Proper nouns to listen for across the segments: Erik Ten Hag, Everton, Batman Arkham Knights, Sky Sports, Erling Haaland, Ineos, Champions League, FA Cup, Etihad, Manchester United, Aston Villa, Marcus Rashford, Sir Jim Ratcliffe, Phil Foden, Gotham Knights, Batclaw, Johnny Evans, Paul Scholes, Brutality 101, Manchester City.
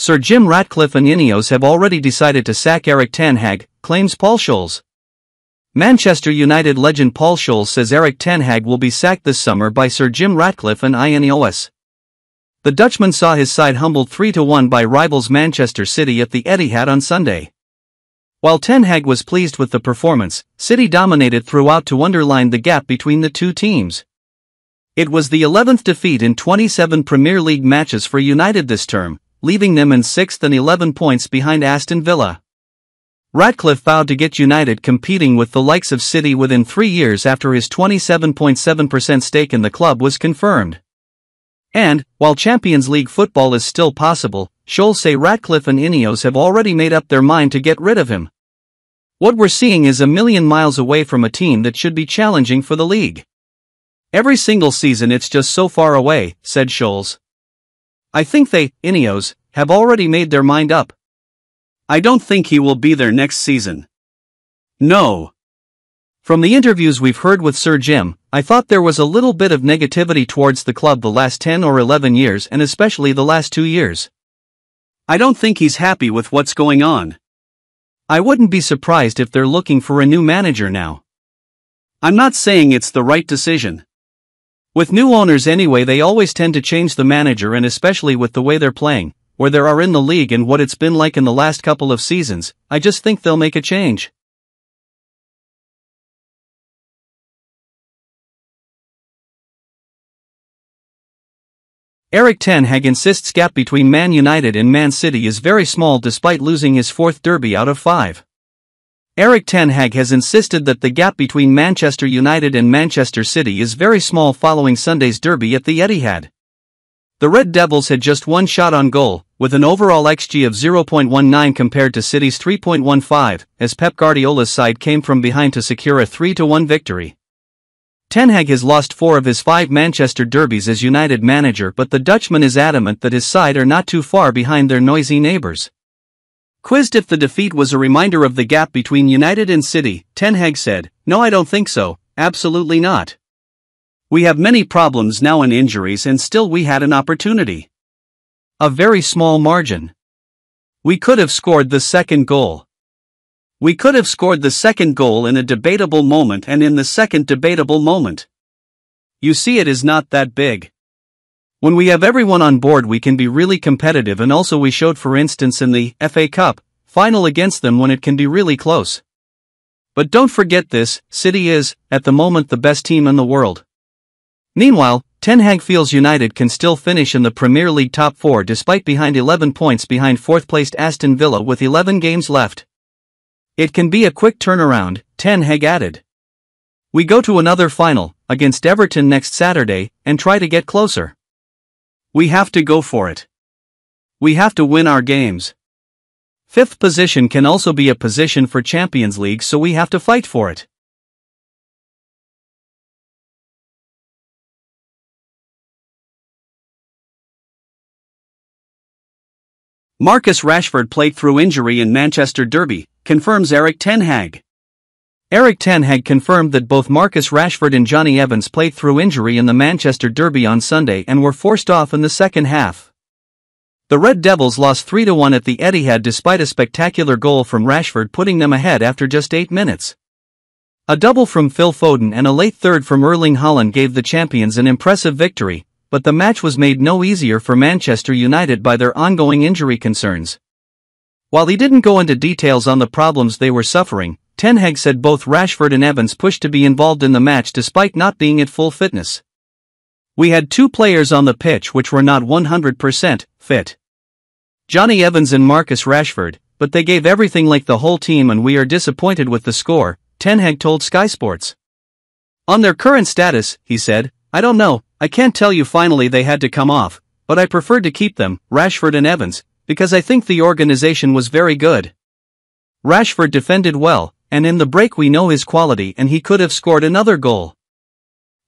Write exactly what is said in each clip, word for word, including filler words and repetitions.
Sir Jim Ratcliffe and Ineos have already decided to sack Erik Ten Hag, claims Paul Scholes. Manchester United legend Paul Scholes says Erik Ten Hag will be sacked this summer by Sir Jim Ratcliffe and Ineos. The Dutchman saw his side humbled three to one by rivals Manchester City at the Etihad on Sunday. While Ten Hag was pleased with the performance, City dominated throughout to underline the gap between the two teams. It was the eleventh defeat in twenty-seven Premier League matches for United this term, leaving them in sixth and eleven points behind Aston Villa. Ratcliffe vowed to get United competing with the likes of City within three years after his twenty-seven point seven percent stake in the club was confirmed. And, while Champions League football is still possible, Scholes say Ratcliffe and Ineos have already made up their mind to get rid of him. What we're seeing is a million miles away from a team that should be challenging for the league. Every single season it's just so far away, said Scholes. I think they, Ineos, have already made their mind up. I don't think he will be there next season. No. From the interviews we've heard with Sir Jim, I thought there was a little bit of negativity towards the club the last ten or eleven years and especially the last two years. I don't think he's happy with what's going on. I wouldn't be surprised if they're looking for a new manager now. I'm not saying it's the right decision. With new owners anyway, they always tend to change the manager, and especially with the way they're playing, where they are in the league and what it's been like in the last couple of seasons, I just think they'll make a change. Erik Ten Hag insists gap between Man United and Man City is very small despite losing his fourth derby out of five. Erik Ten Hag has insisted that the gap between Manchester United and Manchester City is very small following Sunday's derby at the Etihad. The Red Devils had just one shot on goal, with an overall X G of zero point one nine compared to City's three point one five, as Pep Guardiola's side came from behind to secure a three to one victory. Ten Hag has lost four of his five Manchester derbies as United manager, but the Dutchman is adamant that his side are not too far behind their noisy neighbours. Quizzed if the defeat was a reminder of the gap between United and City, Ten Hag said, "No, I don't think so, absolutely not. We have many problems now and injuries, and still we had an opportunity. A very small margin. We could have scored the second goal. We could have scored the second goal in a debatable moment and in the second debatable moment. You see, it is not that big. When we have everyone on board, we can be really competitive, and also we showed, for instance, in the F A Cup final against them when it can be really close. But don't forget this, City is, at the moment, the best team in the world." Meanwhile, Ten Hag feels United can still finish in the Premier League top four despite behind eleven points behind fourth-placed Aston Villa with eleven games left. It can be a quick turnaround, Ten Hag added. We go to another final, against Everton next Saturday, and try to get closer. We have to go for it. We have to win our games. Fifth position can also be a position for Champions League, so we have to fight for it. Marcus Rashford played through injury in Manchester derby, confirms Erik Ten Hag. Erik Ten Hag confirmed that both Marcus Rashford and Johnny Evans played through injury in the Manchester derby on Sunday and were forced off in the second half. The Red Devils lost three to one at the Etihad despite a spectacular goal from Rashford putting them ahead after just eight minutes. A double from Phil Foden and a late third from Erling Haaland gave the champions an impressive victory, but the match was made no easier for Manchester United by their ongoing injury concerns. While he didn't go into details on the problems they were suffering, Ten Hag said both Rashford and Evans pushed to be involved in the match despite not being at full fitness. We had two players on the pitch which were not one hundred percent fit. Johnny Evans and Marcus Rashford, but they gave everything like the whole team, and we are disappointed with the score, Ten Hag told Sky Sports. On their current status, he said, I don't know, I can't tell you. Finally they had to come off, but I preferred to keep them, Rashford and Evans, because I think the organization was very good. Rashford defended well, and in the break we know his quality and he could have scored another goal.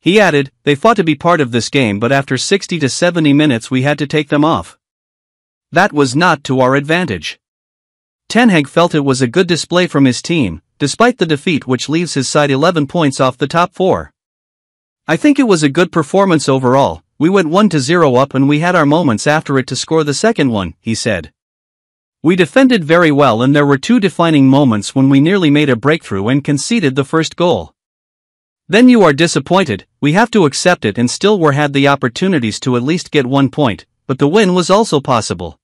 He added, they fought to be part of this game, but after sixty to seventy minutes we had to take them off. That was not to our advantage. Ten Hag felt it was a good display from his team, despite the defeat which leaves his side eleven points off the top four. I think it was a good performance overall, we went one to zero up and we had our moments after it to score the second one, he said. We defended very well and there were two defining moments when we nearly made a breakthrough and conceded the first goal. Then you are disappointed, we have to accept it, and still we had the opportunities to at least get one point, but the win was also possible.